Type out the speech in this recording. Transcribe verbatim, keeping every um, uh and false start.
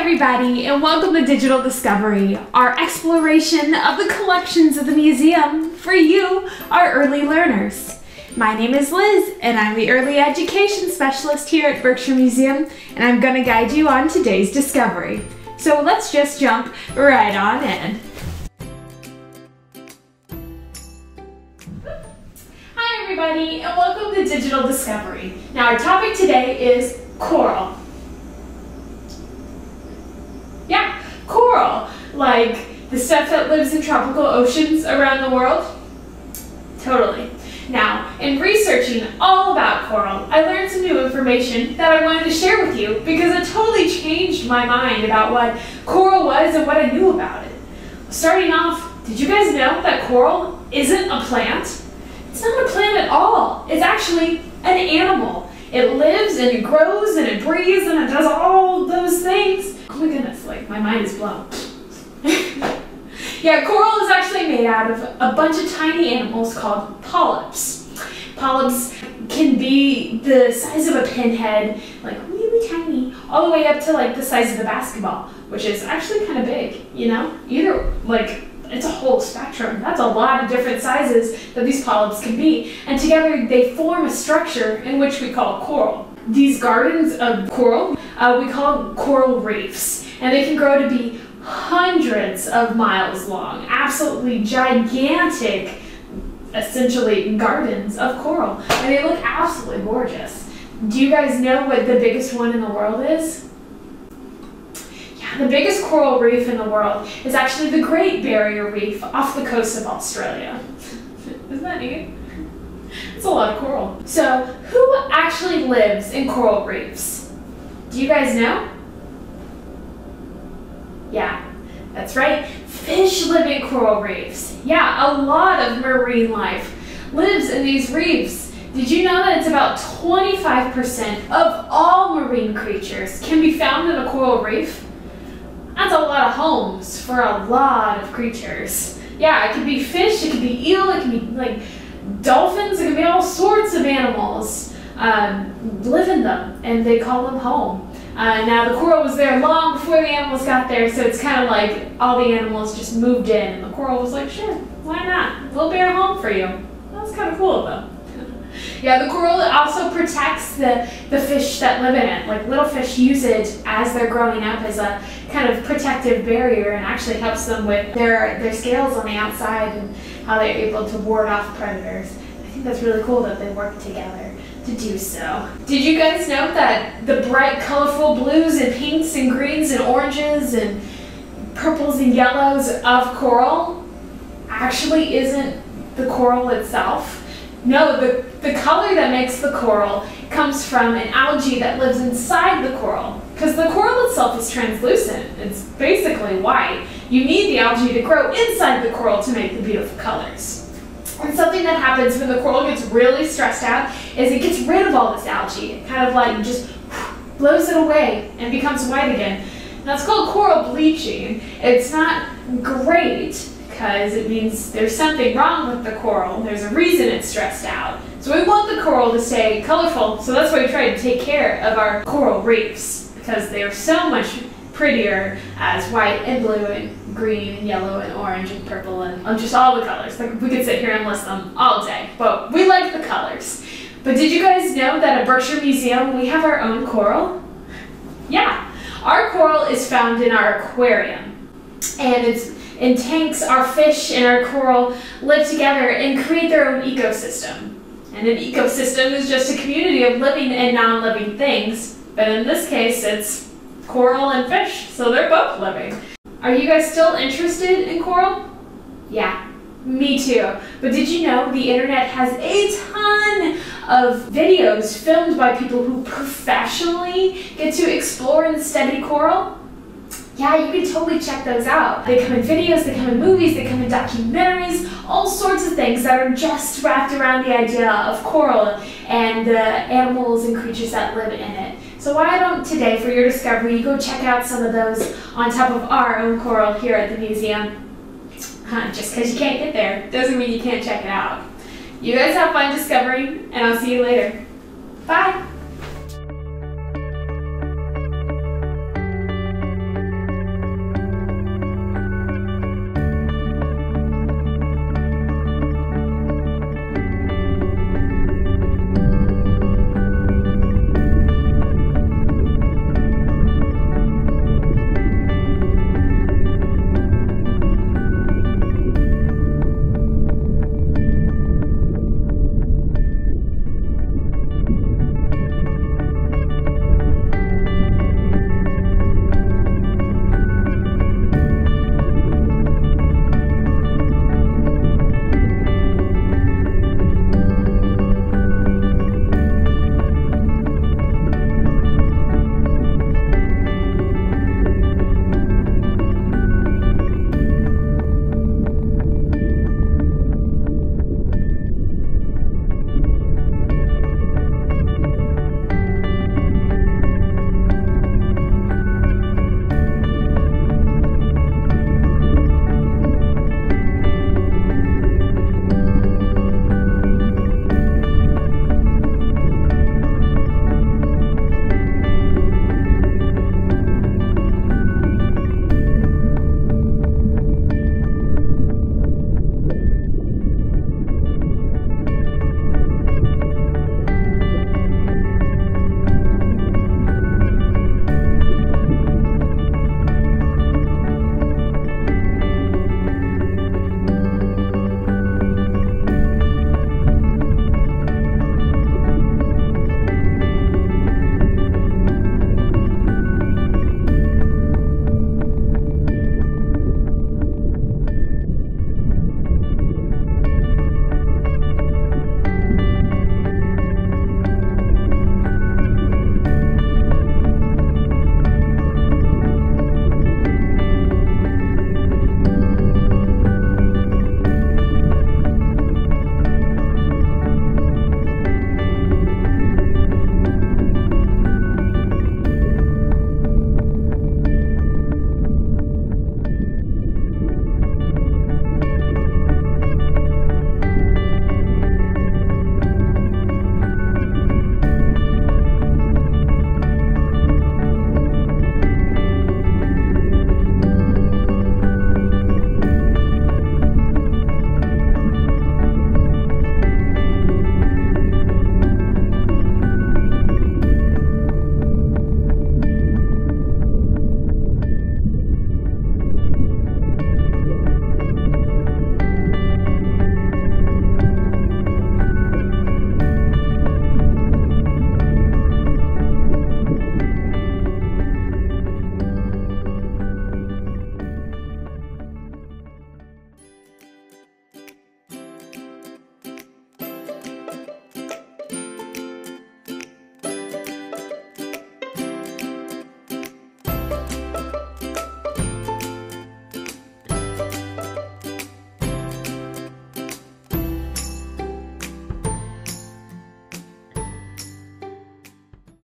everybody, and welcome to Digital Discovery, our exploration of the collections of the museum for you, our early learners. My name is Liz, and I'm the Early Education Specialist here at Berkshire Museum, and I'm going to guide you on today's discovery. So let's just jump right on in. Hi everybody, and welcome to Digital Discovery. Now our topic today is coral. Yeah, coral, like the stuff that lives in tropical oceans around the world. Totally. Now, in researching all about coral, I learned some new information that I wanted to share with you because it totally changed my mind about what coral was and what I knew about it. Starting off, did you guys know that coral isn't a plant? It's not a plant at all. It's actually an animal. It lives and it grows and it breathes and it does all those things. Oh my goodness, like my mind is blown. Yeah, coral is actually made out of a bunch of tiny animals called polyps. Polyps can be the size of a pinhead, like really tiny, all the way up to like the size of the basketball, which is actually kind of big, you know? Either, like, it's a whole spectrum. That's a lot of different sizes that these polyps can be, and together they form a structure in which we call coral. These gardens of coral, uh, we call coral reefs, and they can grow to be hundreds of miles long, absolutely gigantic, essentially gardens of coral, and they look absolutely gorgeous. Do you guys know what the biggest one in the world is? Yeah, the biggest coral reef in the world is actually the Great Barrier Reef off the coast of Australia. Isn't that neat? It's a lot of coral. So, who actually lives in coral reefs? Do you guys know? Yeah, that's right. Fish live in coral reefs. Yeah, a lot of marine life lives in these reefs. Did you know that it's about twenty-five percent of all marine creatures can be found in a coral reef? That's a lot of homes for a lot of creatures. Yeah, it could be fish, it could be eel, it could be like dolphins, it could be all sorts of animals um, live in them, and they call them home. Uh, now, the coral was there long before the animals got there, so it's kind of like all the animals just moved in, and the coral was like, sure, why not? We'll bear home for you. That's kind of cool, though. Yeah, the coral also protects the, the fish that live in it. Like, little fish use it as they're growing up as a kind of protective barrier, and actually helps them with their, their scales on the outside and how they're able to ward off predators. I think that's really cool that they work together to do so. Did you guys know that the bright colorful blues and pinks and greens and oranges and purples and yellows of coral actually isn't the coral itself? No, the, the color that makes the coral comes from an algae that lives inside the coral, because the coral itself is translucent. It's basically white. You need the algae to grow inside the coral to make the beautiful colors. And something that happens when the coral gets really stressed out is it gets rid of all this algae. It kind of like just blows it away and becomes white again. Now it's called coral bleaching. It's not great because it means there's something wrong with the coral. There's a reason it's stressed out. So we want the coral to stay colorful, so that's why we try to take care of our coral reefs, because they are so much prettier as white and blue and green and yellow and orange and purple and just all the colors. Like, we could sit here and list them all day, but we like the colors. But did you guys know that at Berkshire Museum we have our own coral? Yeah, our coral is found in our aquarium, and it's in tanks. Our fish and our coral live together and create their own ecosystem. And an ecosystem is just a community of living and non-living things, but in this case it's coral and fish, so they're both living. Are you guys still interested in coral? Yeah, me too. But did you know the internet has a ton of videos filmed by people who professionally get to explore and study coral? Yeah, you can totally check those out. They come in videos, they come in movies, they come in documentaries, all sorts of things that are just wrapped around the idea of coral and the animals and creatures that live in it. So why don't today, for your discovery, you go check out some of those on top of our own coral here at the museum. Huh, just because you can't get there doesn't mean you can't check it out. You guys have fun discovering, and I'll see you later. Bye!